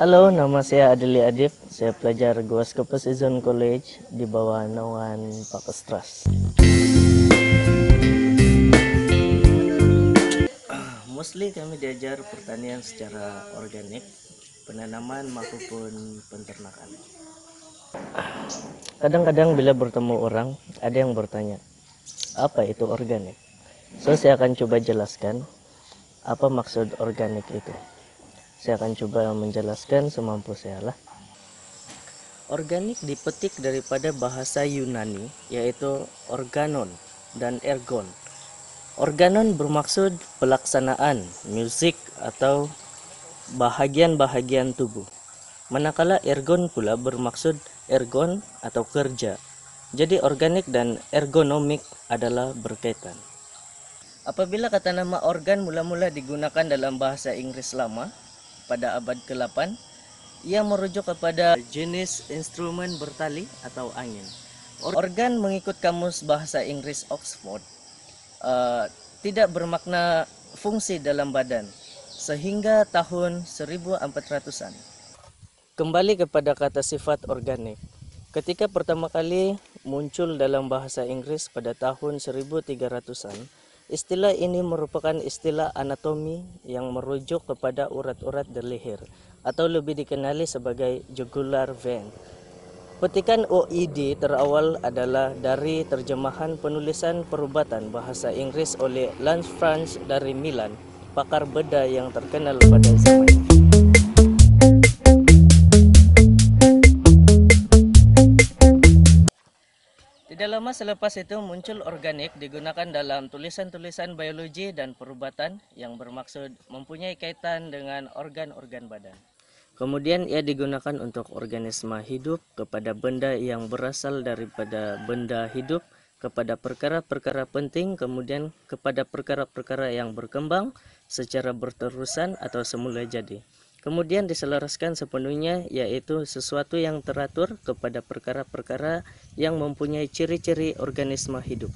Halo, nama saya Adli Adib. Saya pelajar Guaskopus Zion College di bawah naungan Pacos Trust. Mostly kami diajar pertanian secara organik, penanaman maupun peternakan. Kadang-kadang bila bertemu orang, ada yang bertanya, apa itu organik? So, saya akan coba jelaskan apa maksud organik itu. Saya akan coba menjelaskan semampu saya lah. Organik dipetik daripada bahasa Yunani, yaitu organon dan ergon. Organon bermaksud pelaksanaan, musik, atau bahagian-bahagian tubuh. Manakala ergon pula bermaksud ergon atau kerja. Jadi organik dan ergonomik adalah berkaitan. Apabila kata nama organ mula-mula digunakan dalam bahasa Inggris lama, pada abad ke-8, ia merujuk kepada jenis instrumen bertali atau angin. Organ mengikut kamus bahasa Inggris Oxford tidak bermakna fungsi dalam badan sehingga tahun 1400-an. Kembali kepada kata sifat organik. Ketika pertama kali muncul dalam bahasa Inggris pada tahun 1300-an, istilah ini merupakan istilah anatomi yang merujuk kepada urat-urat di leher atau lebih dikenali sebagai jugular vein. Petikan OED terawal adalah dari terjemahan penulisan perubatan bahasa Inggris oleh Lansfrens dari Milan, pakar bedah yang terkenal pada zamannya. Tidak lama selepas itu muncul organik digunakan dalam tulisan-tulisan biologi dan perubatan yang bermaksud mempunyai kaitan dengan organ-organ badan. Kemudian ia digunakan untuk organisme hidup kepada benda yang berasal daripada benda hidup, kepada perkara-perkara penting, kemudian kepada perkara-perkara yang berkembang secara berterusan atau semula jadi. Kemudian diselaraskan sepenuhnya, yaitu sesuatu yang teratur kepada perkara-perkara yang mempunyai ciri-ciri organisme hidup.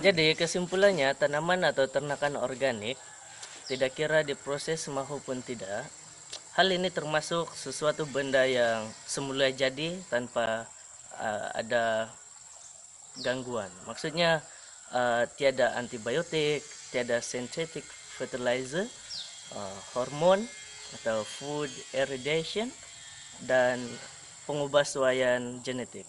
Jadi kesimpulannya, tanaman atau ternakan organik, tidak kira diproses maupun tidak, hal ini termasuk sesuatu benda yang semula jadi tanpa ada gangguan. Maksudnya tiada antibiotik, tiada synthetic fertilizer, hormon atau food irradiation, dan pengubahsuaian genetik.